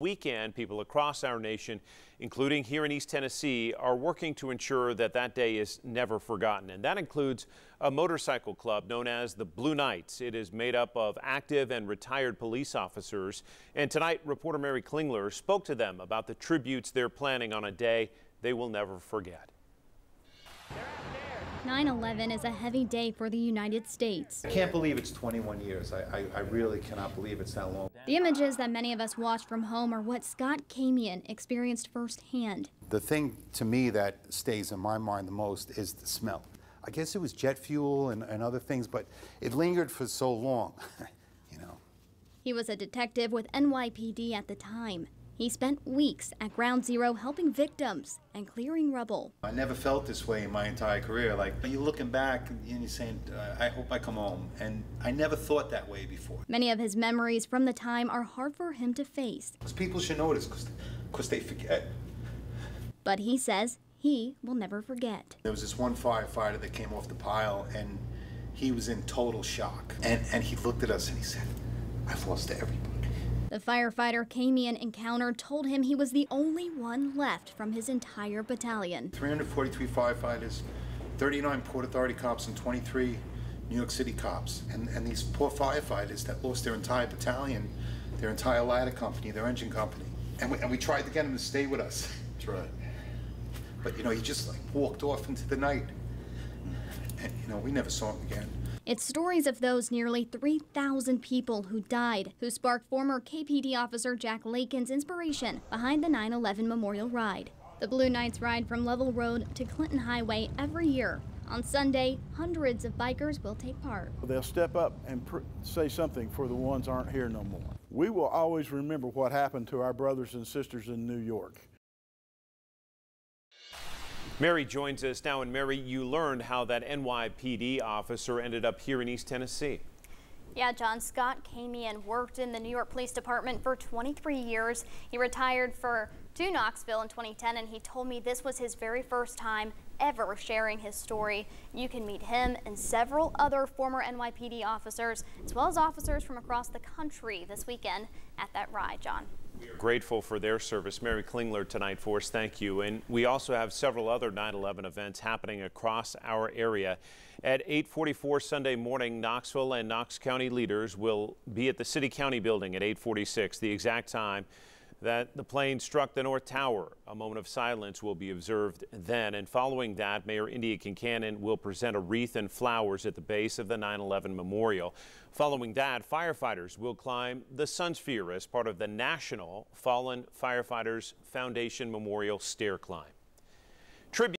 Weekend, people across our nation, including here in East Tennessee, are working to ensure that that day is never forgotten, and that includes a motorcycle club known as the Blue Knights. It is made up of active and retired police officers, and tonight reporter Mary Klingler spoke to them about the tributes they're planning on a day they will never forget. 9/11 is a heavy day for the United States. I can't believe it's 21 years. I really cannot believe it's that long. The images that many of us watched from home are what Scott Kamien experienced firsthand. The thing to me that stays in my mind the most is the smell. I guess it was jet fuel and other things, but it lingered for so long, you know. He was a detective with NYPD at the time. He spent weeks at Ground Zero helping victims and clearing rubble. I never felt this way in my entire career. Like, you're looking back and you're saying, I hope I come home. And I never thought that way before. Many of his memories from the time are hard for him to face. Because people should notice, because they forget. But he says he will never forget. There was this one firefighter that came off the pile, and he was in total shock. And he looked at us and he said, I've lost everybody. The firefighter Kamien encountered told him he was the only one left from his entire battalion. 343 firefighters, 39 Port Authority cops, and 23 New York City cops. And these poor firefighters that lost their entire battalion, their entire ladder company, their engine company. And we tried to get him to stay with us. That's right. But, you know, he just, like, walked off into the night. And, you know, we never saw him again. It's stories of those nearly 3,000 people who died who sparked former KPD officer Jack Lakin's inspiration behind the 9/11 Memorial Ride. The Blue Knights ride from Lovell Road to Clinton Highway every year. On Sunday, hundreds of bikers will take part. They'll step up and say something for the ones aren't here no more. We will always remember what happened to our brothers and sisters in New York. Mary joins us now, and Mary, you learned how that NYPD officer ended up here in East Tennessee. Yeah, John, Scott Kamien worked in the New York Police Department for 23 years. He retired to Knoxville in 2010, and he told me this was his very first time ever sharing his story. You can meet him and several other former NYPD officers, as well as officers from across the country this weekend at that ride, John. We are grateful for their service. Mary Klingler tonight for us. Thank you. And we also have several other 9/11 events happening across our area. At 8:44 Sunday morning, Knoxville and Knox County leaders will be at the City County Building at 8:46, the exact time that the plane struck the North Tower. A moment of silence will be observed then, and following that, Mayor India Kincannon will present a wreath and flowers at the base of the 9/11 memorial. Following that, firefighters will climb the Sunsphere as part of the National Fallen Firefighters Foundation Memorial Stair Climb. Tribute